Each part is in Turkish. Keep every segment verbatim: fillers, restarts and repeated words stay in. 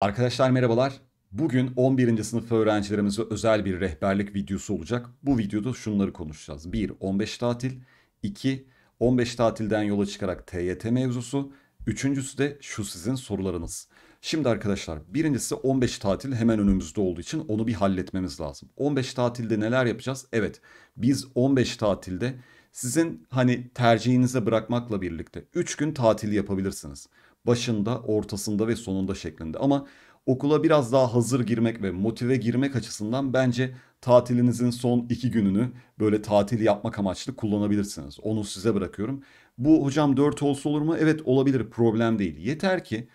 Arkadaşlar merhabalar. Bugün on birinci sınıf öğrencilerimize özel bir rehberlik videosu olacak. Bu videoda şunları konuşacağız. bir. on beş tatil. iki. on beş tatilden yola çıkarak T Y T mevzusu. Üçüncüsü de şu sizin sorularınız. Şimdi arkadaşlar, birincisi on beş tatil hemen önümüzde olduğu için onu bir halletmemiz lazım. on beş tatilde neler yapacağız? Evet, biz on beş tatilde sizin hani tercihinize bırakmakla birlikte üç gün tatil yapabilirsiniz. Başında, ortasında ve sonunda şeklinde. Ama okula biraz daha hazır girmek ve motive girmek açısından bence tatilinizin son iki gününü böyle tatil yapmak amaçlı kullanabilirsiniz. Onu size bırakıyorum. Bu hocam dört olsa olur mu? Evet, olabilir, problem değil. Yeter ki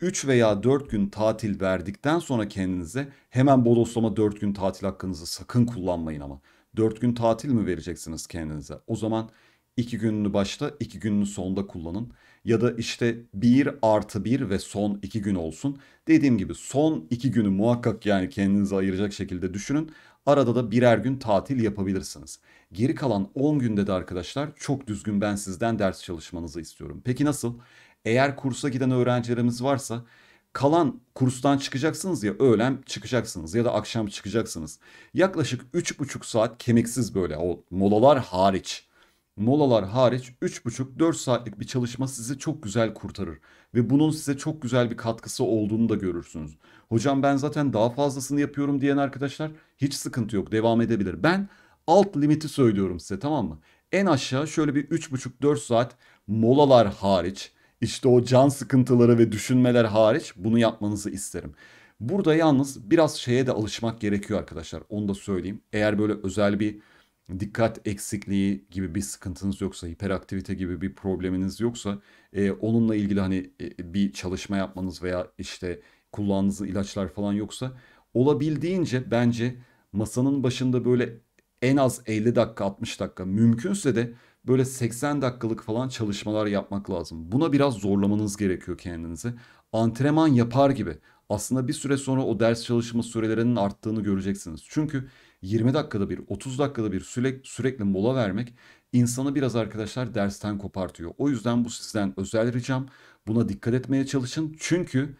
üç veya dört gün tatil verdikten sonra kendinize hemen bodoslama dört gün tatil hakkınızı sakın kullanmayın ama. dört gün tatil mi vereceksiniz kendinize? O zaman iki gününü başta, iki gününü sonda kullanın. Ya da işte bir artı bir ve son iki gün olsun. Dediğim gibi son iki günü muhakkak yani kendinize ayıracak şekilde düşünün. Arada da birer gün tatil yapabilirsiniz. Geri kalan on günde de arkadaşlar çok düzgün ben sizden ders çalışmanızı istiyorum. Peki nasıl? Eğer kursa giden öğrencilerimiz varsa kalan kurstan çıkacaksınız ya, öğlen çıkacaksınız ya da akşam çıkacaksınız. Yaklaşık üç buçuk saat kemiksiz böyle, o molalar hariç. Molalar hariç üç buçuk dört saatlik bir çalışma sizi çok güzel kurtarır. Ve bunun size çok güzel bir katkısı olduğunu da görürsünüz. Hocam ben zaten daha fazlasını yapıyorum diyen arkadaşlar hiç sıkıntı yok, devam edebilir. Ben alt limiti söylüyorum size, tamam mı? En aşağı şöyle bir üç buçuk dört saat molalar hariç, işte o can sıkıntıları ve düşünmeler hariç bunu yapmanızı isterim. Burada yalnız biraz şeye de alışmak gerekiyor arkadaşlar, onu da söyleyeyim. Eğer böyle özel bir dikkat eksikliği gibi bir sıkıntınız yoksa, hiperaktivite gibi bir probleminiz yoksa e, onunla ilgili hani e, bir çalışma yapmanız veya işte kullandığınız ilaçlar falan yoksa olabildiğince bence masanın başında böyle en az elli dakika, altmış dakika, mümkünse de böyle seksen dakikalık falan çalışmalar yapmak lazım. Buna biraz zorlamanız gerekiyor kendinizi. Antrenman yapar gibi. Aslında bir süre sonra o ders çalışma sürelerinin arttığını göreceksiniz. Çünkü yirmi dakikada bir, otuz dakikada bir sürekli, sürekli mola vermek insanı biraz arkadaşlar dersten kopartıyor. O yüzden bu sizden özel ricam. Buna dikkat etmeye çalışın. Çünkü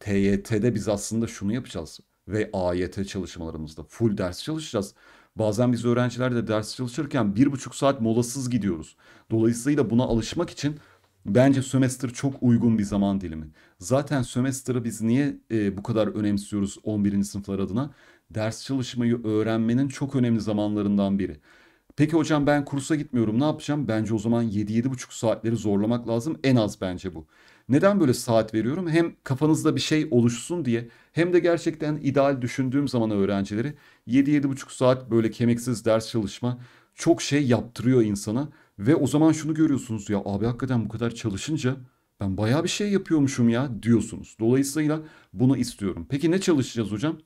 T Y T'de biz aslında şunu yapacağız ve A Y T çalışmalarımızda full ders çalışacağız. Bazen biz öğrenciler de ders çalışırken bir buçuk saat molasız gidiyoruz. Dolayısıyla buna alışmak için bence sömestr çok uygun bir zaman dilimi. Zaten sömestrı biz niye e, bu kadar önemsiyoruz on birinci sınıflar adına? Ders çalışmayı öğrenmenin çok önemli zamanlarından biri. Peki hocam ben kursa gitmiyorum, ne yapacağım? Bence o zaman yedi yedi buçuk saatleri zorlamak lazım. En az bence bu. Neden böyle saat veriyorum? Hem kafanızda bir şey oluşsun diye, hem de gerçekten ideal düşündüğüm zaman öğrencileri yedi yedi buçuk saat böyle kemiksiz ders çalışma çok şey yaptırıyor insana. Ve o zaman şunu görüyorsunuz, ya abi hakikaten bu kadar çalışınca ben bayağı bir şey yapıyormuşum ya diyorsunuz. Dolayısıyla bunu istiyorum. Peki ne çalışacağız hocam?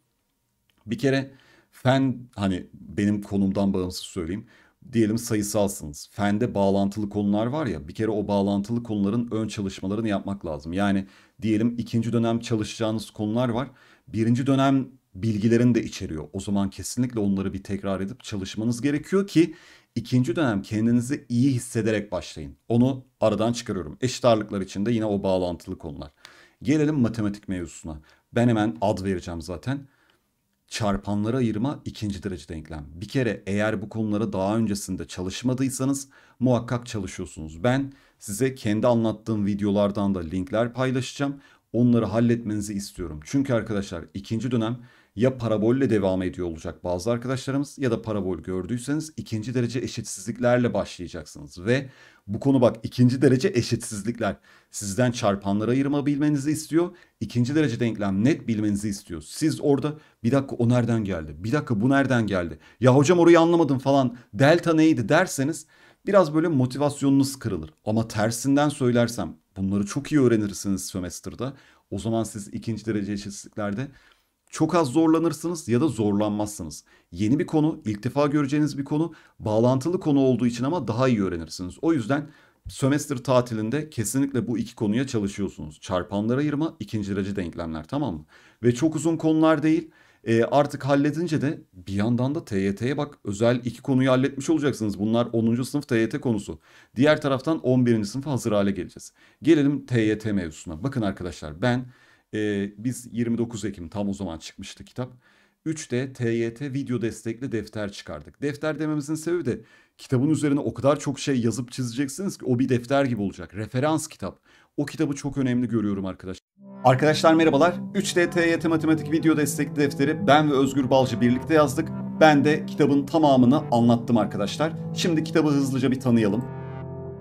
Bir kere fen, hani benim konumdan bağımsız söyleyeyim. Diyelim sayısalsınız. Fende bağlantılı konular var ya, bir kere o bağlantılı konuların ön çalışmalarını yapmak lazım. Yani diyelim ikinci dönem çalışacağınız konular var. Birinci dönem bilgilerini de içeriyor. O zaman kesinlikle onları bir tekrar edip çalışmanız gerekiyor ki ikinci dönem kendinizi iyi hissederek başlayın. Onu aradan çıkarıyorum. Eşit ağırlıklar içinde yine o bağlantılı konular. Gelelim matematik mevzusuna. Ben hemen ad vereceğim zaten. Çarpanlara ayırma ikinci derece denklem. Bir kere eğer bu konulara daha öncesinde çalışmadıysanız muhakkak çalışıyorsunuz. Ben size kendi anlattığım videolardan da linkler paylaşacağım. Onları halletmenizi istiyorum. Çünkü arkadaşlar ikinci dönem ya parabolle devam ediyor olacak bazı arkadaşlarımız, ya da parabol gördüyseniz ikinci derece eşitsizliklerle başlayacaksınız. Ve bu konu bak, ikinci derece eşitsizlikler sizden çarpanlara ayırma bilmenizi istiyor. İkinci derece denklem net bilmenizi istiyor. Siz orada bir dakika o nereden geldi, bir dakika bu nereden geldi, ya hocam orayı anlamadım falan, delta neydi derseniz biraz böyle motivasyonunuz kırılır. Ama tersinden söylersem bunları çok iyi öğrenirsiniz sömestrda. O zaman siz ikinci derece eşitsizliklerde çok az zorlanırsınız ya da zorlanmazsınız. Yeni bir konu, ilk defa göreceğiniz bir konu, bağlantılı konu olduğu için ama daha iyi öğrenirsiniz. O yüzden sömestr tatilinde kesinlikle bu iki konuya çalışıyorsunuz. Çarpanlara ayırma, ikinci derece denklemler, tamam mı? Ve çok uzun konular değil. E artık halledince de bir yandan da T Y T'ye bak, özel iki konuyu halletmiş olacaksınız. Bunlar onuncu sınıf T Y T konusu. Diğer taraftan on birinci sınıfa hazır hale geleceğiz. Gelelim T Y T mevzusuna. Bakın arkadaşlar ben Ee, biz yirmi dokuz Ekim tam o zaman çıkmıştı kitap. üçte T Y T video destekli defter çıkardık. Defter dememizin sebebi de kitabın üzerine o kadar çok şey yazıp çizeceksiniz ki o bir defter gibi olacak. Referans kitap. O kitabı çok önemli görüyorum arkadaşlar. Arkadaşlar merhabalar. üçte T Y T matematik video destekli defteri ben ve Özgür Balcı birlikte yazdık. Ben de kitabın tamamını anlattım arkadaşlar. Şimdi kitabı hızlıca bir tanıyalım.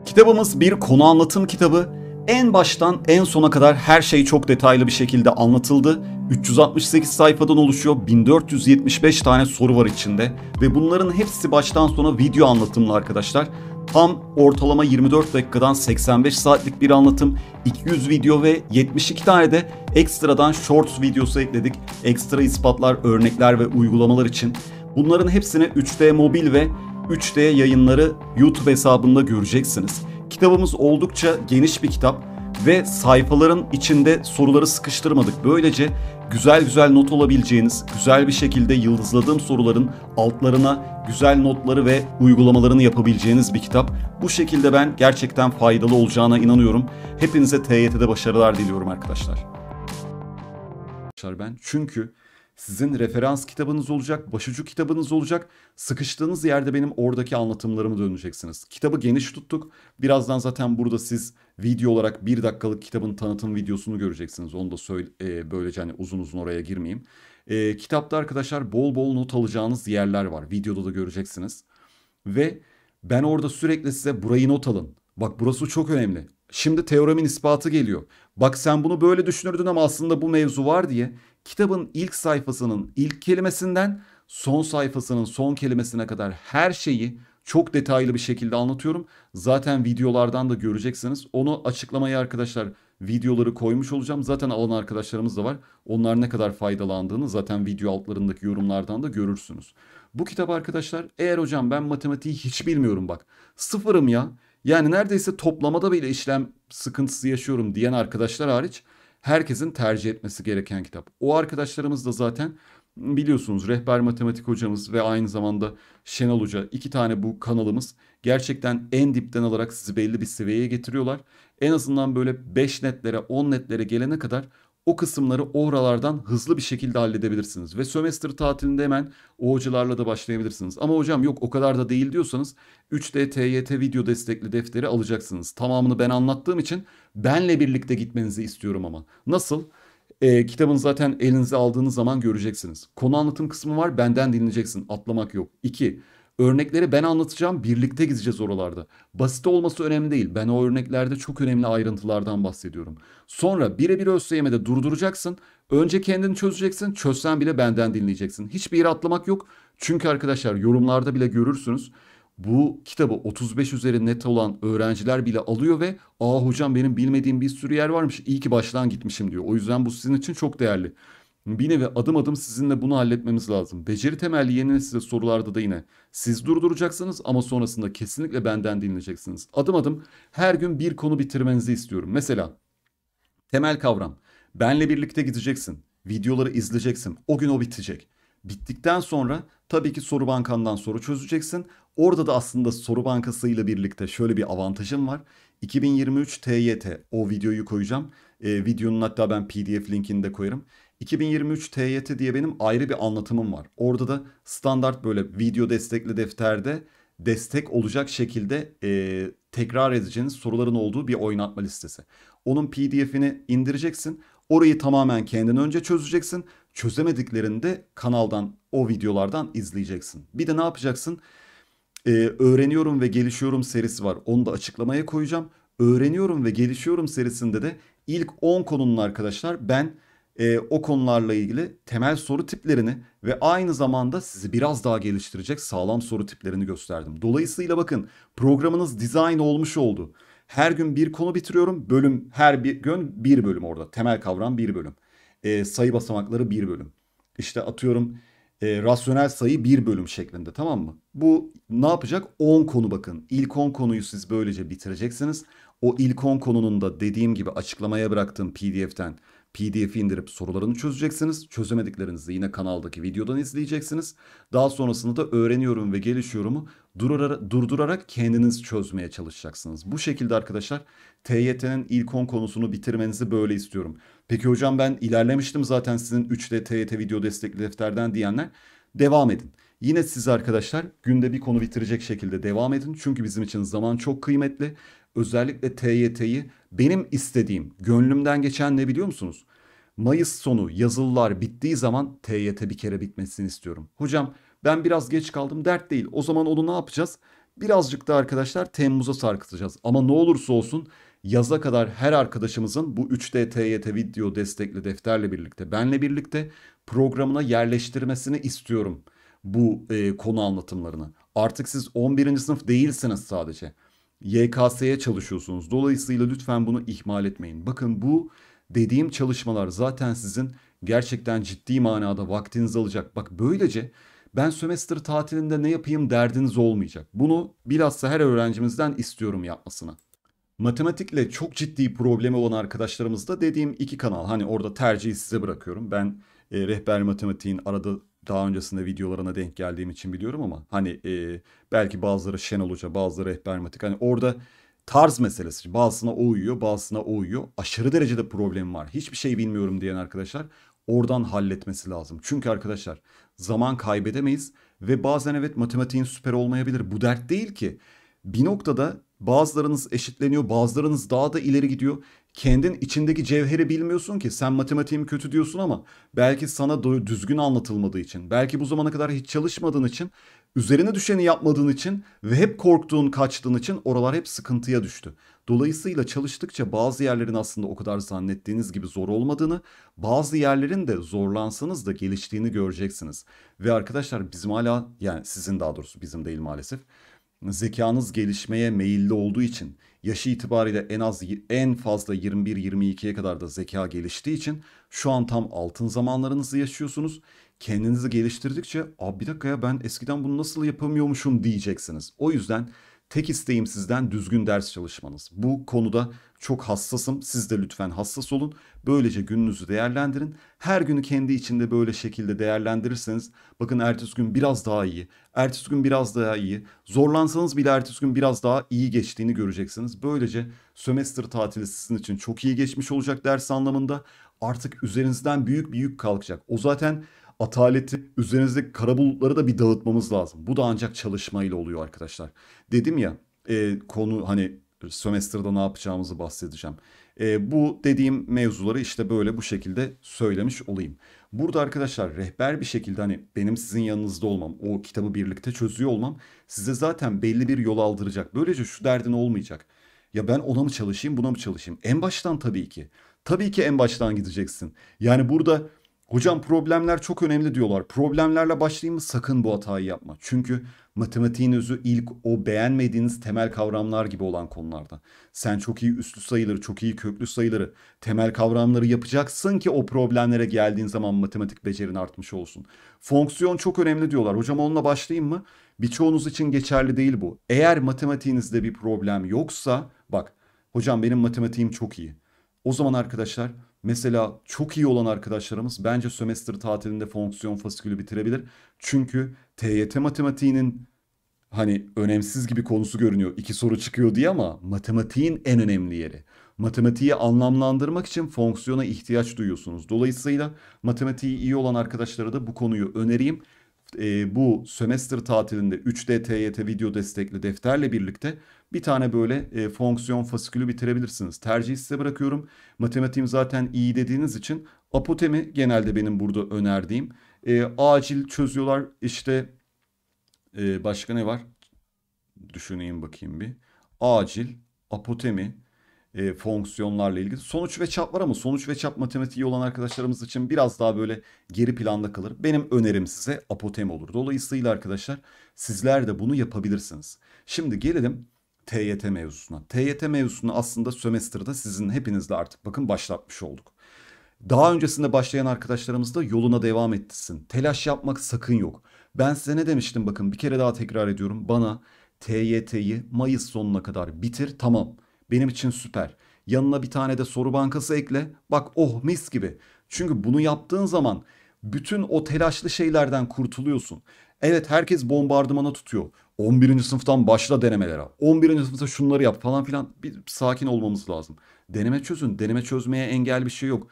Kitabımız bir konu anlatım kitabı. En baştan en sona kadar her şey çok detaylı bir şekilde anlatıldı. üç yüz altmış sekiz sayfadan oluşuyor. bin dört yüz yetmiş beş tane soru var içinde. Ve bunların hepsi baştan sona video anlatımlı arkadaşlar. Tam ortalama yirmi dört dakikadan seksen beş saatlik bir anlatım. iki yüz video ve yetmiş iki tane de ekstradan shorts videosu ekledik. Ekstra ispatlar, örnekler ve uygulamalar için. Bunların hepsini üç D mobil ve üç D yayınları YouTube hesabında göreceksiniz. Kitabımız oldukça geniş bir kitap ve sayfaların içinde soruları sıkıştırmadık. Böylece güzel güzel not alabileceğiniz, güzel bir şekilde yıldızladığım soruların altlarına güzel notları ve uygulamalarını yapabileceğiniz bir kitap. Bu şekilde ben gerçekten faydalı olacağına inanıyorum. Hepinize T Y T'de başarılar diliyorum arkadaşlar. Ben çünkü sizin referans kitabınız olacak, başucu kitabınız olacak. Sıkıştığınız yerde benim oradaki anlatımlarımı döneceksiniz. Kitabı geniş tuttuk. Birazdan zaten burada siz video olarak bir dakikalık kitabın tanıtım videosunu göreceksiniz. Onu da söyle, e, böylece hani uzun uzun oraya girmeyeyim. E, kitapta arkadaşlar bol bol not alacağınız yerler var. Videoda da göreceksiniz. Ve ben orada sürekli size burayı not alın. Bak burası çok önemli. Şimdi teoremin ispatı geliyor. Bak sen bunu böyle düşünürdün ama aslında bu mevzu var diye kitabın ilk sayfasının ilk kelimesinden son sayfasının son kelimesine kadar her şeyi çok detaylı bir şekilde anlatıyorum. Zaten videolardan da göreceksiniz. Onu açıklamaya arkadaşlar videoları koymuş olacağım. Zaten alan arkadaşlarımız da var. Onlar ne kadar faydalandığını zaten video altlarındaki yorumlardan da görürsünüz. Bu kitap arkadaşlar eğer hocam ben matematiği hiç bilmiyorum bak sıfırım ya. Yani neredeyse toplamada bile işlem sıkıntısı yaşıyorum diyen arkadaşlar hariç herkesin tercih etmesi gereken kitap. O arkadaşlarımız da zaten biliyorsunuz rehber matematik hocamız ve aynı zamanda Şenol Hoca iki tane bu kanalımız gerçekten en dipten alarak sizi belli bir seviyeye getiriyorlar. En azından böyle beş netlere on netlere gelene kadar o kısımları oralardan hızlı bir şekilde halledebilirsiniz. Ve sömestr tatilinde hemen o hocalarla da başlayabilirsiniz. Ama hocam yok o kadar da değil diyorsanız üç D T Y T video destekli defteri alacaksınız. Tamamını ben anlattığım için benle birlikte gitmenizi istiyorum ama. Nasıl? E, kitabını zaten elinize aldığınız zaman göreceksiniz. Konu anlatım kısmı var benden dinleyeceksin atlamak yok. iki Örnekleri ben anlatacağım birlikte gideceğiz oralarda. Basit olması önemli değil. Ben o örneklerde çok önemli ayrıntılardan bahsediyorum. Sonra birebir ÖSYM'de durduracaksın. Önce kendini çözeceksin. Çözsen bile benden dinleyeceksin. Hiçbir yere atlamak yok. Çünkü arkadaşlar yorumlarda bile görürsünüz. Bu kitabı otuz beş üzeri net olan öğrenciler bile alıyor ve aa hocam benim bilmediğim bir sürü yer varmış. İyi ki baştan gitmişim diyor. O yüzden bu sizin için çok değerli. Bir nevi adım adım sizinle bunu halletmemiz lazım. Beceri temelli yeni nesil sorularda da yine siz durduracaksınız ama sonrasında kesinlikle benden dinleyeceksiniz. Adım adım her gün bir konu bitirmenizi istiyorum. Mesela temel kavram. Benle birlikte gideceksin. Videoları izleyeceksin. O gün o bitecek. Bittikten sonra tabii ki soru bankandan soru çözeceksin. Orada da aslında soru bankasıyla birlikte şöyle bir avantajım var. iki bin yirmi üç T Y T o videoyu koyacağım. E, videonun hatta ben P D F linkini de koyarım. iki bin yirmi üç T Y T diye benim ayrı bir anlatımım var. Orada da standart böyle video destekli defterde destek olacak şekilde e, tekrar edeceğiniz soruların olduğu bir oynatma listesi. Onun P D F'ini indireceksin. Orayı tamamen kendin önce çözeceksin. Çözemediklerini de kanaldan o videolardan izleyeceksin. Bir de ne yapacaksın? E, öğreniyorum ve gelişiyorum serisi var. Onu da açıklamaya koyacağım. Öğreniyorum ve gelişiyorum serisinde de ilk on konunun arkadaşlar ben... Ee, o konularla ilgili temel soru tiplerini ve aynı zamanda sizi biraz daha geliştirecek sağlam soru tiplerini gösterdim. Dolayısıyla bakın programınız dizayn olmuş oldu. Her gün bir konu bitiriyorum. Bölüm her bir gün bir bölüm orada. Temel kavram bir bölüm. Ee, sayı basamakları bir bölüm. İşte atıyorum e, rasyonel sayı bir bölüm şeklinde, tamam mı? Bu ne yapacak? on konu bakın. İlk on konuyu siz böylece bitireceksiniz. O ilk on konunun da dediğim gibi açıklamaya bıraktığım P D F'ten P D F'i indirip sorularını çözeceksiniz. Çözemediklerinizi yine kanaldaki videodan izleyeceksiniz. Daha sonrasında da öğreniyorum ve gelişiyorumu durdurarak kendiniz çözmeye çalışacaksınız. Bu şekilde arkadaşlar T Y T'nin ilk on konusunu bitirmenizi böyle istiyorum. Peki hocam ben ilerlemiştim zaten sizin üç D T Y T video destekli defterden diyenler devam edin. Yine siz arkadaşlar günde bir konu bitirecek şekilde devam edin. Çünkü bizim için zaman çok kıymetli. Özellikle T Y T'yi benim istediğim, gönlümden geçen ne biliyor musunuz? Mayıs sonu yazılılar bittiği zaman T Y T bir kere bitmesini istiyorum. Hocam ben biraz geç kaldım, dert değil. O zaman onu ne yapacağız? Birazcık da arkadaşlar Temmuz'a sarkıtacağız. Ama ne olursa olsun yaza kadar her arkadaşımızın bu üç D T Y T video destekli defterle birlikte, benle birlikte programına yerleştirmesini istiyorum. Bu e, konu anlatımlarını. Artık siz on birinci sınıf değilsiniz sadece. Y K S'ye çalışıyorsunuz. Dolayısıyla lütfen bunu ihmal etmeyin. Bakın bu dediğim çalışmalar zaten sizin gerçekten ciddi manada vaktinizi alacak. Bak böylece ben sömestr tatilinde ne yapayım derdiniz olmayacak. Bunu bilhassa her öğrencimizden istiyorum yapmasını. Matematikle çok ciddi problemi olan arkadaşlarımız da dediğim iki kanal. Hani orada tercihi size bırakıyorum. Ben e, rehber matematiğin arada daha öncesinde videolarına denk geldiğim için biliyorum ama hani e, belki bazıları Şenol Hoca, bazıları Rehber Matik. Hani orada tarz meselesi. Bazısına o uyuyor, bazısına o uyuyor. Aşırı derecede problem var. Hiçbir şey bilmiyorum diyen arkadaşlar oradan halletmesi lazım. Çünkü arkadaşlar zaman kaybedemeyiz ve bazen evet matematiğin süper olmayabilir. Bu dert değil ki. Bir noktada bazılarınız eşitleniyor, bazılarınız daha da ileri gidiyor. Kendin içindeki cevheri bilmiyorsun ki. Sen matematiğim kötü diyorsun ama belki sana düzgün anlatılmadığı için, belki bu zamana kadar hiç çalışmadığın için, üzerine düşeni yapmadığın için ve hep korktuğun, kaçtığın için oralar hep sıkıntıya düştü. Dolayısıyla çalıştıkça bazı yerlerin aslında o kadar zannettiğiniz gibi zor olmadığını, bazı yerlerin de zorlansanız da geliştiğini göreceksiniz. Ve arkadaşlar bizim hala, yani sizin daha doğrusu bizim değil maalesef, zekanız gelişmeye meyilli olduğu için, yaşı itibariyle en az en fazla yirmi bir yirmi ikiye kadar da zeka geliştiği için şu an tam altın zamanlarınızı yaşıyorsunuz. Kendinizi geliştirdikçe "Abi bir dakika ya ben eskiden bunu nasıl yapamıyormuşum" diyeceksiniz. O yüzden tek isteğim sizden düzgün ders çalışmanız. Bu konuda çok hassasım. Siz de lütfen hassas olun. Böylece gününüzü değerlendirin. Her günü kendi içinde böyle şekilde değerlendirirseniz bakın ertesi gün biraz daha iyi, ertesi gün biraz daha iyi, zorlansanız bile ertesi gün biraz daha iyi geçtiğini göreceksiniz. Böylece sömestr tatili sizin için çok iyi geçmiş olacak ders anlamında. Artık üzerinizden büyük bir yük kalkacak. O zaten ataleti, üzerinizdeki kara bulutları da bir dağıtmamız lazım. Bu da ancak çalışmayla oluyor arkadaşlar. Dedim ya e, konu hani sömestrda ne yapacağımızı bahsedeceğim. E, bu dediğim mevzuları işte böyle bu şekilde söylemiş olayım. Burada arkadaşlar rehber bir şekilde hani benim sizin yanınızda olmam, o kitabı birlikte çözüyor olmam size zaten belli bir yol aldıracak. Böylece şu derdin olmayacak. Ya ben ona mı çalışayım, buna mı çalışayım? En baştan tabii ki. Tabii ki en baştan gideceksin. Yani burada hocam problemler çok önemli diyorlar. Problemlerle başlayayım mı? Sakın bu hatayı yapma. Çünkü matematiğin özü ilk o beğenmediğiniz temel kavramlar gibi olan konularda. Sen çok iyi üslü sayıları, çok iyi köklü sayıları, temel kavramları yapacaksın ki o problemlere geldiğin zaman matematik becerin artmış olsun. Fonksiyon çok önemli diyorlar. Hocam onunla başlayayım mı? Birçoğunuz için geçerli değil bu. Eğer matematiğinizde bir problem yoksa bak hocam benim matematiğim çok iyi. O zaman arkadaşlar mesela çok iyi olan arkadaşlarımız bence sömestr tatilinde fonksiyon fasikülü bitirebilir. Çünkü T Y T matematiğinin hani önemsiz gibi konusu görünüyor. İki soru çıkıyor diye ama matematiğin en önemli yeri. Matematiği anlamlandırmak için fonksiyona ihtiyaç duyuyorsunuz. Dolayısıyla matematiği iyi olan arkadaşlara da bu konuyu önereyim. E, bu sömestr tatilinde üç D T Y T video destekli defterle birlikte bir tane böyle e, fonksiyon fasikülü bitirebilirsiniz. Tercihi size bırakıyorum. Matematiğim zaten iyi dediğiniz için Apotemi genelde benim burada önerdiğim. E, acil çözüyorlar işte e, başka ne var? Düşüneyim bakayım bir. Acil, Apotemi. E, fonksiyonlarla ilgili. Sonuç ve çap var ama sonuç ve çap matematiği olan arkadaşlarımız için biraz daha böyle geri planda kalır. Benim önerim size Apotemi olur. Dolayısıyla arkadaşlar sizler de bunu yapabilirsiniz. Şimdi gelelim T Y T mevzusuna. T Y T mevzusunu aslında sömestrda sizin hepinizle artık bakın başlatmış olduk. Daha öncesinde başlayan arkadaşlarımız da yoluna devam etsin. Telaş yapmak sakın yok. Ben size ne demiştim bakın bir kere daha tekrar ediyorum. Bana T Y T'yi Mayıs sonuna kadar bitir tamam. Benim için süper. Yanına bir tane de soru bankası ekle. Bak oh mis gibi. Çünkü bunu yaptığın zaman bütün o telaşlı şeylerden kurtuluyorsun. Evet, herkes bombardımana tutuyor. on birinci sınıftan başla denemelere. on birinci sınıfta şunları yap falan filan. Bir sakin olmamız lazım. Deneme çözün. Deneme çözmeye engel bir şey yok.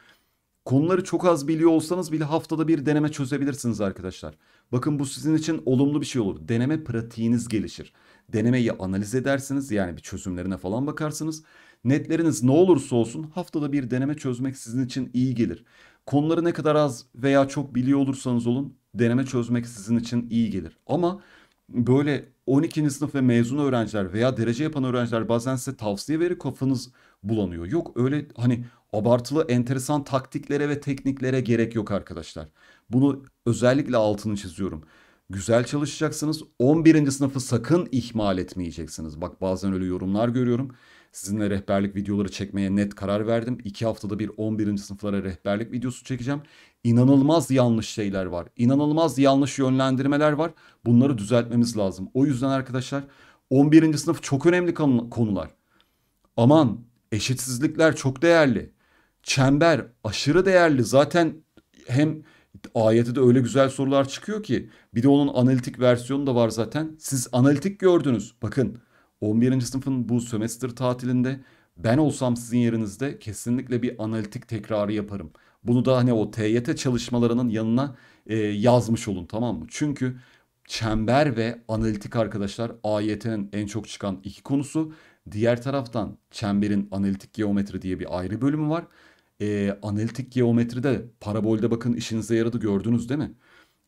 Konuları çok az biliyor olsanız bile haftada bir deneme çözebilirsiniz arkadaşlar. Bakın bu sizin için olumlu bir şey olur. Deneme pratiğiniz gelişir. Denemeyi analiz edersiniz. Yani bir çözümlerine falan bakarsınız. Netleriniz ne olursa olsun haftada bir deneme çözmek sizin için iyi gelir. Konuları ne kadar az veya çok biliyor olursanız olun, deneme çözmek sizin için iyi gelir. Ama böyle on ikinci sınıf ve mezun öğrenciler veya derece yapan öğrenciler bazen size tavsiye verir, kafanız bulanıyor. Yok öyle hani abartılı enteresan taktiklere ve tekniklere gerek yok arkadaşlar. Bunu özellikle altını çiziyorum. Güzel çalışacaksınız. on birinci sınıfı sakın ihmal etmeyeceksiniz. Bak bazen öyle yorumlar görüyorum. Sizinle rehberlik videoları çekmeye net karar verdim. iki haftada bir on birinci sınıflara rehberlik videosu çekeceğim. İnanılmaz yanlış şeyler var. İnanılmaz yanlış yönlendirmeler var. Bunları düzeltmemiz lazım. O yüzden arkadaşlar on birinci sınıf çok önemli konular. Aman, eşitsizlikler çok değerli. Çember aşırı değerli. Zaten hem A Y T'de öyle güzel sorular çıkıyor ki, bir de onun analitik versiyonu da var zaten. Siz analitik gördünüz. Bakın on birinci sınıfın bu sömestr tatilinde ben olsam sizin yerinizde kesinlikle bir analitik tekrarı yaparım. Bunu da hani o T Y T çalışmalarının yanına e, yazmış olun, tamam mı? Çünkü çember ve analitik arkadaşlar A Y T'nin en çok çıkan iki konusu. Diğer taraftan çemberin analitik geometri diye bir ayrı bölümü var. E, analitik geometride parabolde bakın işinize yaradı, gördünüz değil mi?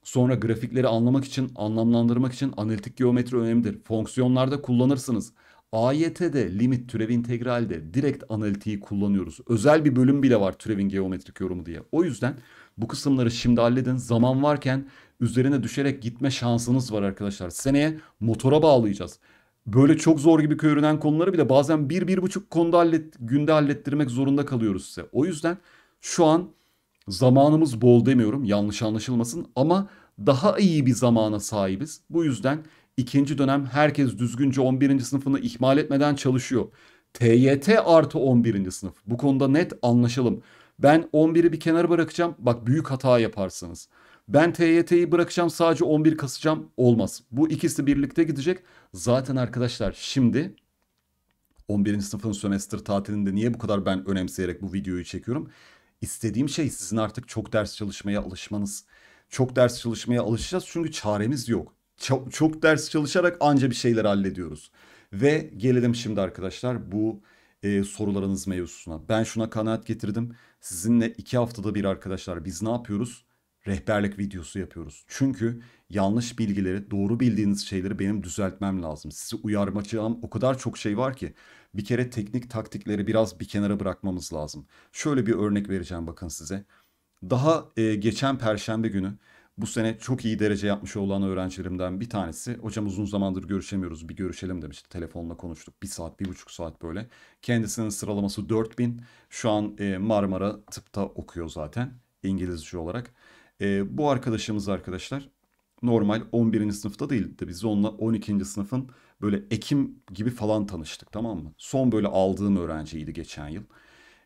Sonra grafikleri anlamak için, anlamlandırmak için analitik geometri önemlidir. Fonksiyonlarda kullanırsınız. A Y T'de limit, türev, integralde direkt analitiği kullanıyoruz. Özel bir bölüm bile var türevin geometrik yorumu diye. O yüzden bu kısımları şimdi halledin. Zaman varken üzerine düşerek gitme şansınız var arkadaşlar. Seneye motora bağlayacağız. Böyle çok zor gibi görünen konuları bile bazen bir, bir buçuk konuda hallet, günde hallettirmek zorunda kalıyoruz size. O yüzden şu an zamanımız bol demiyorum, yanlış anlaşılmasın, ama daha iyi bir zamana sahibiz. Bu yüzden ikinci dönem herkes düzgünce on birinci sınıfını ihmal etmeden çalışıyor. T Y T artı on birinci sınıf. Bu konuda net anlaşalım. Ben on biri bir kenara bırakacağım. Bak büyük hata yaparsınız. Ben T Y T'yi bırakacağım, sadece on bir kasacağım. Olmaz. Bu ikisi birlikte gidecek. Zaten arkadaşlar şimdi on birinci sınıfın sömestr tatilinde niye bu kadar ben önemseyerek bu videoyu çekiyorum? İstediğim şey sizin artık çok ders çalışmaya alışmanız. Çok ders çalışmaya alışacağız çünkü çaremiz yok. Çok, çok ders çalışarak anca bir şeyler hallediyoruz. Ve gelelim şimdi arkadaşlar bu e, sorularınız mevzusuna. Ben şuna kanaat getirdim. Sizinle iki haftada bir arkadaşlar biz ne yapıyoruz? Rehberlik videosu yapıyoruz. Çünkü yanlış bilgileri, doğru bildiğiniz şeyleri benim düzeltmem lazım. Sizi uyarmayacağım o kadar çok şey var ki. Bir kere teknik taktikleri biraz bir kenara bırakmamız lazım. Şöyle bir örnek vereceğim bakın size. Daha e, geçen perşembe günü bu sene çok iyi derece yapmış olan öğrencilerimden bir tanesi, hocam uzun zamandır görüşemiyoruz, bir görüşelim demişti. Telefonla konuştuk, bir saat, bir buçuk saat böyle. Kendisinin sıralaması dört bin. Şu an e, Marmara Tıp'ta okuyor zaten İngilizce olarak. E, bu arkadaşımız arkadaşlar normal on birinci sınıfta değildi de biz onunla on ikinci sınıfın böyle Ekim gibi falan tanıştık, tamam mı? Son böyle aldığım öğrenciydi geçen yıl.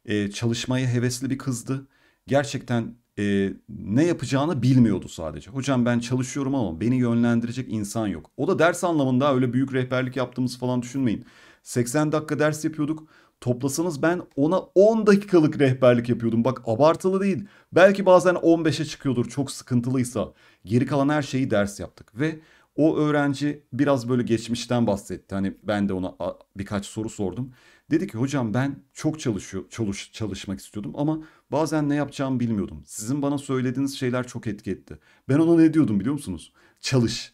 E, çalışmaya hevesli bir kızdı. Gerçekten e, ne yapacağını bilmiyordu sadece. Hocam ben çalışıyorum ama beni yönlendirecek insan yok. O da ders anlamında öyle büyük rehberlik yaptığımız falan düşünmeyin. seksen dakika ders yapıyorduk. Toplasanız ben ona on dakikalık rehberlik yapıyordum. Bak abartılı değil. Belki bazen on beşe çıkıyordur çok sıkıntılıysa. Geri kalan her şeyi ders yaptık. Ve o öğrenci biraz böyle geçmişten bahsetti. Hani ben de ona birkaç soru sordum. Dedi ki hocam ben çok çalışıyor, çalış, çalışmak istiyordum ama bazen ne yapacağımı bilmiyordum. Sizin bana söylediğiniz şeyler çok etki etti. Ben ona ne diyordum biliyor musunuz? Çalış.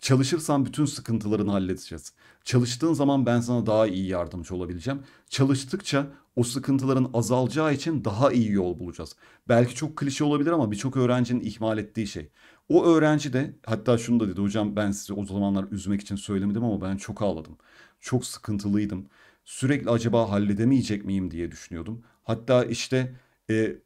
Çalışırsan bütün sıkıntılarını halledeceğiz. Çalıştığın zaman ben sana daha iyi yardımcı olabileceğim. Çalıştıkça o sıkıntıların azalacağı için daha iyi yol bulacağız. Belki çok klişe olabilir ama birçok öğrencinin ihmal ettiği şey. O öğrenci de hatta şunu da dedi, hocam ben sizi o zamanlar üzmek için söylemedim ama ben çok ağladım. Çok sıkıntılıydım. Sürekli acaba halledemeyecek miyim diye düşünüyordum. Hatta işte e,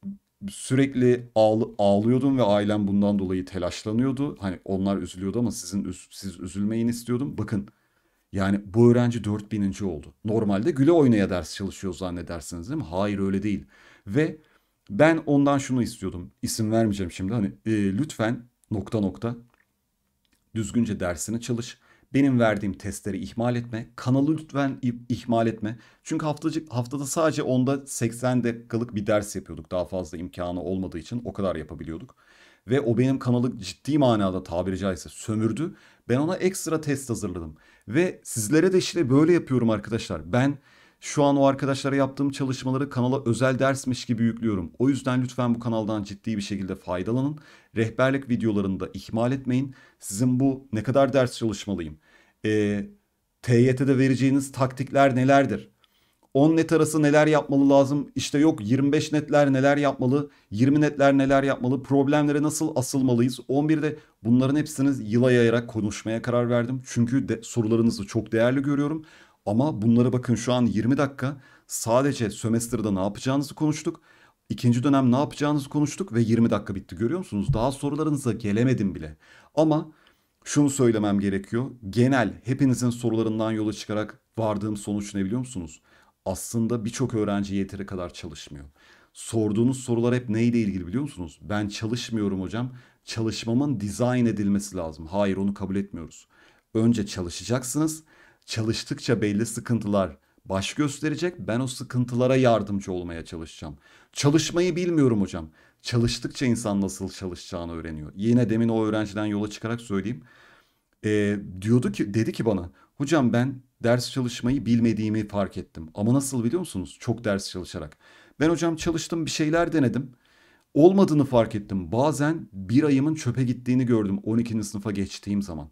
sürekli ağl ağlıyordum ve ailem bundan dolayı telaşlanıyordu. Hani onlar üzülüyordu ama sizin üz siz üzülmeyin istiyordum. Bakın Yani bu öğrenci dört bininci oldu. Normalde güle oynaya ders çalışıyor zannedersiniz değil mi? Hayır, öyle değil. Ve ben ondan şunu istiyordum. İsim vermeyeceğim şimdi. Hani e, lütfen nokta nokta düzgünce dersini çalış. Benim verdiğim testleri ihmal etme. Kanalı lütfen ihmal etme. Çünkü haftacık, haftada sadece onda seksen dakikalık bir ders yapıyorduk. Daha fazla imkanı olmadığı için o kadar yapabiliyorduk. Ve o benim kanalı ciddi manada tabiri caizse sömürdü. Ben ona ekstra test hazırladım. Ve sizlere de işte böyle yapıyorum arkadaşlar. Ben şu an o arkadaşlara yaptığım çalışmaları kanala özel dersmiş gibi yüklüyorum. O yüzden lütfen bu kanaldan ciddi bir şekilde faydalanın. Rehberlik videolarını da ihmal etmeyin. Sizin bu ne kadar ders çalışmalıyım? E, T Y T'de vereceğiniz taktikler nelerdir? on net arası neler yapmalı lazım? İşte yok yirmi beş netler neler yapmalı? yirmi netler neler yapmalı? Problemlere nasıl asılmalıyız? on birde bunların hepsini yıla yayarak konuşmaya karar verdim. Çünkü de, sorularınızı çok değerli görüyorum. Ama bunlara bakın, şu an yirmi dakika sadece sömestrda ne yapacağınızı konuştuk. İkinci dönem ne yapacağınızı konuştuk ve yirmi dakika bitti, görüyor musunuz? Daha sorularınıza gelemedim bile. Ama şunu söylemem gerekiyor. Genel hepinizin sorularından yola çıkarak vardığım sonuç ne biliyor musunuz? Aslında birçok öğrenci yeteri kadar çalışmıyor. Sorduğunuz sorular hep neyle ilgili biliyor musunuz? Ben çalışmıyorum hocam. Çalışmamın dizayn edilmesi lazım. Hayır, onu kabul etmiyoruz. Önce çalışacaksınız. Çalıştıkça belli sıkıntılar baş gösterecek. Ben o sıkıntılara yardımcı olmaya çalışacağım. Çalışmayı bilmiyorum hocam. Çalıştıkça insan nasıl çalışacağını öğreniyor. Yine demin o öğrenciden yola çıkarak söyleyeyim. Ee, diyordu ki, dedi ki bana, hocam ben ders çalışmayı bilmediğimi fark ettim. Ama nasıl biliyor musunuz? Çok ders çalışarak. Ben hocam çalıştım, bir şeyler denedim. Olmadığını fark ettim. Bazen bir ayımın çöpe gittiğini gördüm on ikinci sınıfa geçtiğim zaman.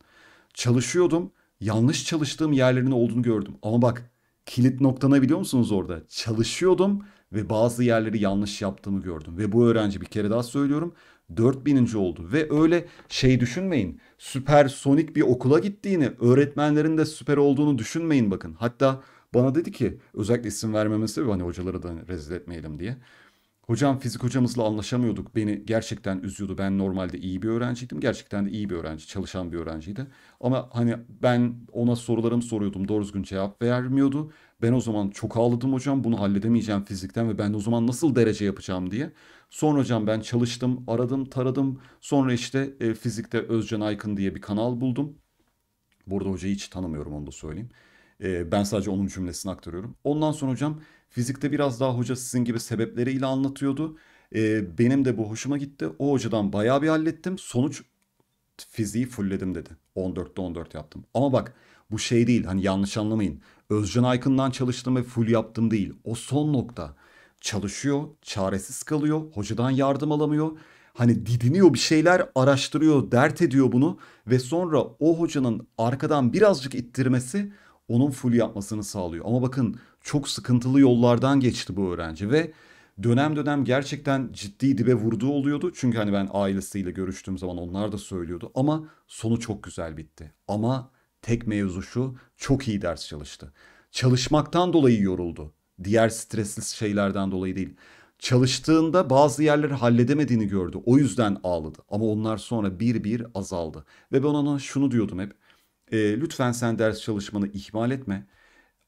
Çalışıyordum. Yanlış çalıştığım yerlerin olduğunu gördüm. Ama bak, kilit noktana biliyor musunuz orada? Çalışıyordum ve bazı yerleri yanlış yaptığımı gördüm. Ve bu öğrenci, bir kere daha söylüyorum, dört bininci oldu. Ve öyle şey düşünmeyin. Süpersonik bir okula gittiğini, öğretmenlerin de süper olduğunu düşünmeyin bakın. Hatta bana dedi ki, özellikle isim vermemesi, hani hocaları da rezil etmeyelim diye. Hocam fizik hocamızla anlaşamıyorduk. Beni gerçekten üzüyordu. Ben normalde iyi bir öğrenciydim. Gerçekten de iyi bir öğrenci, çalışan bir öğrenciydi. Ama hani ben ona sorularımı soruyordum. Doğru düzgün cevap vermiyordu. Ben o zaman çok ağladım hocam. Bunu halledemeyeceğim fizikten ve ben de o zaman nasıl derece yapacağım diye. Sonra hocam ben çalıştım, aradım, taradım. Sonra işte e, fizikte Özcan Aykın diye bir kanal buldum. Burada hocayı hiç tanımıyorum, onu da söyleyeyim. E, ben sadece onun cümlesini aktarıyorum. Ondan sonra hocam... Fizikte biraz daha hoca sizin gibi sebepleriyle anlatıyordu. Ee, benim de bu hoşuma gitti. O hocadan bayağı bir hallettim. Sonuç, fiziği fullledim dedi. on dörtte on dört yaptım. Ama bak, bu şey değil, hani yanlış anlamayın. Özcan Aykın'dan çalıştım ve full yaptım değil. O son nokta. Çalışıyor, çaresiz kalıyor, hocadan yardım alamıyor. Hani didiniyor, bir şeyler araştırıyor, dert ediyor bunu. Ve sonra o hocanın arkadan birazcık ittirmesi onun full yapmasını sağlıyor. Ama bakın, çok sıkıntılı yollardan geçti bu öğrenci ve dönem dönem gerçekten ciddi dibe vurduğu oluyordu. Çünkü hani ben ailesiyle görüştüğüm zaman onlar da söylüyordu, ama sonu çok güzel bitti. Ama tek mevzu şu, çok iyi ders çalıştı. Çalışmaktan dolayı yoruldu. Diğer stresli şeylerden dolayı değil. Çalıştığında bazı yerleri halledemediğini gördü. O yüzden ağladı. Ama onlar sonra bir bir azaldı. Ve ben ona şunu diyordum hep. E, lütfen sen ders çalışmanı ihmal etme.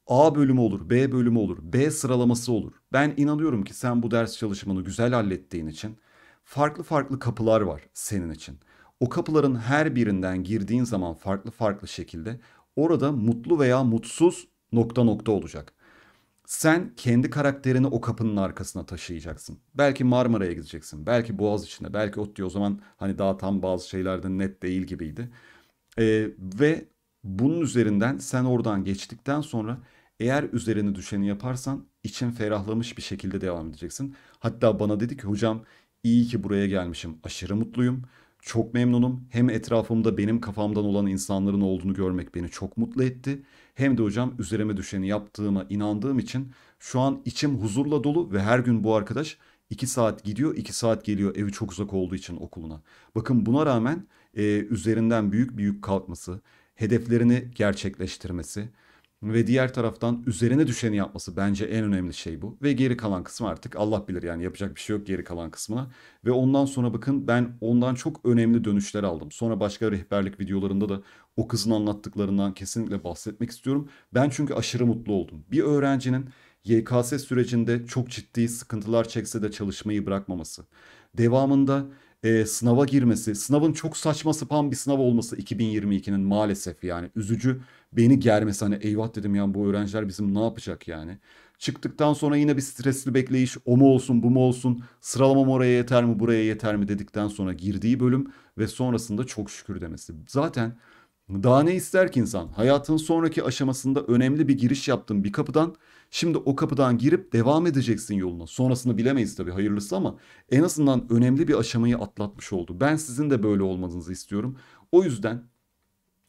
A bölümü olur, B bölümü olur, B sıralaması olur. Ben inanıyorum ki sen bu ders çalışmanı güzel hallettiğin için farklı farklı kapılar var senin için. O kapıların her birinden girdiğin zaman farklı farklı şekilde orada mutlu veya mutsuz nokta nokta olacak. Sen kendi karakterini o kapının arkasına taşıyacaksın. Belki Marmara'ya gideceksin, belki Boğaziçi'ne, belki O D T Ü'ye, o zaman hani daha tam bazı şeylerde net değil gibiydi. Ee, ve bunun üzerinden sen oradan geçtikten sonra eğer üzerine düşeni yaparsan için ferahlamış bir şekilde devam edeceksin. Hatta bana dedi ki, hocam iyi ki buraya gelmişim, aşırı mutluyum, çok memnunum. Hem etrafımda benim kafamdan olan insanların olduğunu görmek beni çok mutlu etti. Hem de hocam üzerime düşeni yaptığıma inandığım için şu an içim huzurla dolu ve her gün bu arkadaş iki saat gidiyor, iki saat geliyor, evi çok uzak olduğu için okuluna. Bakın, buna rağmen e, üzerinden büyük bir yük kalkması, hedeflerini gerçekleştirmesi, ve diğer taraftan üzerine düşeni yapması bence en önemli şey bu. Ve geri kalan kısmı artık Allah bilir, yani yapacak bir şey yok geri kalan kısmına. Ve ondan sonra bakın ben ondan çok önemli dönüşler aldım. Sonra başka rehberlik videolarında da o kızın anlattıklarından kesinlikle bahsetmek istiyorum. Ben çünkü aşırı mutlu oldum. Bir öğrencinin Y K S sürecinde çok ciddi sıkıntılar çekse de çalışmayı bırakmaması, devamında e, sınava girmesi, sınavın çok saçma sapan bir sınav olması iki bin yirmi ikinin maalesef, yani üzücü, beni germesi. Hani eyvah dedim ya, bu öğrenciler bizim ne yapacak yani. Çıktıktan sonra yine bir stresli bekleyiş, o mu olsun bu mu olsun, sıralamam oraya yeter mi buraya yeter mi dedikten sonra girdiği bölüm ve sonrasında çok şükür demesi. Zaten daha ne ister ki insan? Hayatın sonraki aşamasında önemli bir giriş yaptın bir kapıdan. Şimdi o kapıdan girip devam edeceksin yoluna. Sonrasını bilemeyiz tabii, hayırlısı, ama en azından önemli bir aşamayı atlatmış oldu. Ben sizin de böyle olmanızı istiyorum. O yüzden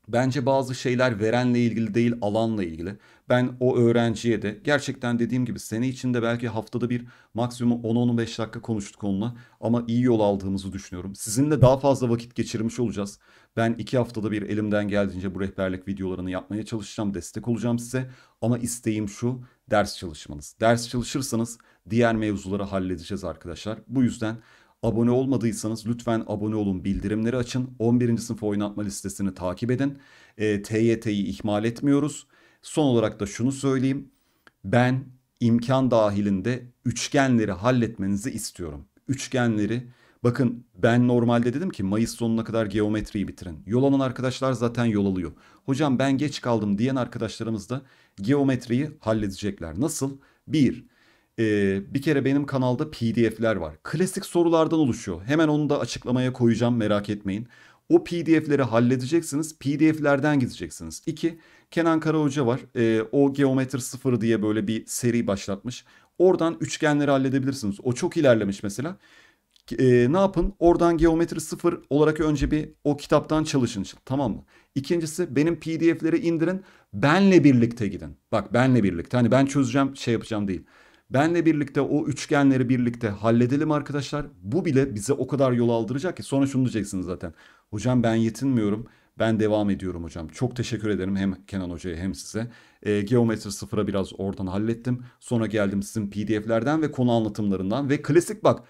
bence bazı şeyler verenle ilgili değil, alanla ilgili. Ben o öğrenciye de gerçekten dediğim gibi sene içinde belki haftada bir, maksimum on on beş dakika konuştuk onunla. Ama iyi yol aldığımızı düşünüyorum. Sizinle daha fazla vakit geçirmiş olacağız. Ben iki haftada bir elimden geldiğince bu rehberlik videolarını yapmaya çalışacağım. Destek olacağım size. Ama isteğim şu: ders çalışmanız. Ders çalışırsanız diğer mevzuları halledeceğiz arkadaşlar. Bu yüzden abone olmadıysanız lütfen abone olun, bildirimleri açın. on birinci sınıf oynatma listesini takip edin. E, T Y T'yi ihmal etmiyoruz. Son olarak da şunu söyleyeyim. Ben imkan dahilinde üçgenleri halletmenizi istiyorum. Üçgenleri, bakın ben normalde dedim ki Mayıs sonuna kadar geometriyi bitirin. Yol alan arkadaşlar zaten yol alıyor. Hocam ben geç kaldım diyen arkadaşlarımız da geometriyi halledecekler. Nasıl? Bir... Ee, bir kere benim kanalda P D F'ler var. Klasik sorulardan oluşuyor. Hemen onu da açıklamaya koyacağım, merak etmeyin. O P D F'leri halledeceksiniz. P D F'lerden gideceksiniz. İki, Kenan Karaoğlu var. Ee, o Geometri sıfır diye böyle bir seri başlatmış. Oradan üçgenleri halledebilirsiniz. O çok ilerlemiş mesela. Ee, ne yapın? Oradan Geometri sıfır olarak önce bir o kitaptan çalışın. Tamam mı? İkincisi, benim P D F'leri indirin. Benle birlikte gidin. Bak, benle birlikte. Hani ben çözeceğim, şey yapacağım değil. Benle birlikte o üçgenleri birlikte halledelim arkadaşlar. Bu bile bize o kadar yol aldıracak ki sonra şunu diyeceksiniz zaten: hocam ben yetinmiyorum, ben devam ediyorum hocam. Çok teşekkür ederim hem Kenan Hoca'ya hem size. E, Geometri sıfıra biraz oradan hallettim. Sonra geldim sizin P D F'lerden ve konu anlatımlarından. Ve klasik, bak,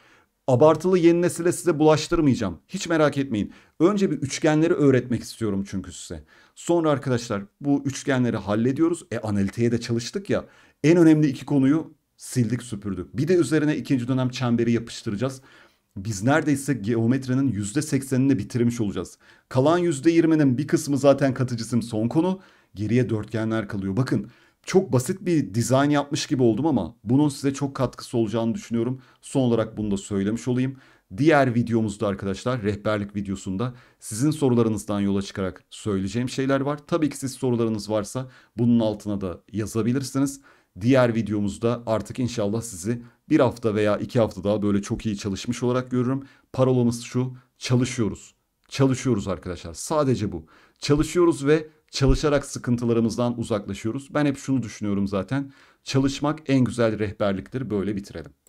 abartılı yeni nesile size bulaştırmayacağım. Hiç merak etmeyin. Önce bir üçgenleri öğretmek istiyorum çünkü size. Sonra arkadaşlar bu üçgenleri hallediyoruz. E analiteye de çalıştık ya. En önemli iki konuyu sildik süpürdük. Bir de üzerine ikinci dönem çemberi yapıştıracağız. Biz neredeyse geometrinin yüzde seksenini bitirmiş olacağız. Kalan yüzde yirminin bir kısmı zaten katı cisim son konu. Geriye dörtgenler kalıyor. Bakın çok basit bir dizayn yapmış gibi oldum ama bunun size çok katkısı olacağını düşünüyorum. Son olarak bunu da söylemiş olayım. Diğer videomuzda arkadaşlar, rehberlik videosunda sizin sorularınızdan yola çıkarak söyleyeceğim şeyler var. Tabii ki siz sorularınız varsa bunun altına da yazabilirsiniz. Diğer videomuzda artık inşallah sizi bir hafta veya iki hafta daha böyle çok iyi çalışmış olarak görürüm. Parolamız şu: çalışıyoruz. Çalışıyoruz arkadaşlar. Sadece bu. Çalışıyoruz ve çalışarak sıkıntılarımızdan uzaklaşıyoruz. Ben hep şunu düşünüyorum zaten: çalışmak en güzel rehberliktir. Böyle bitirelim.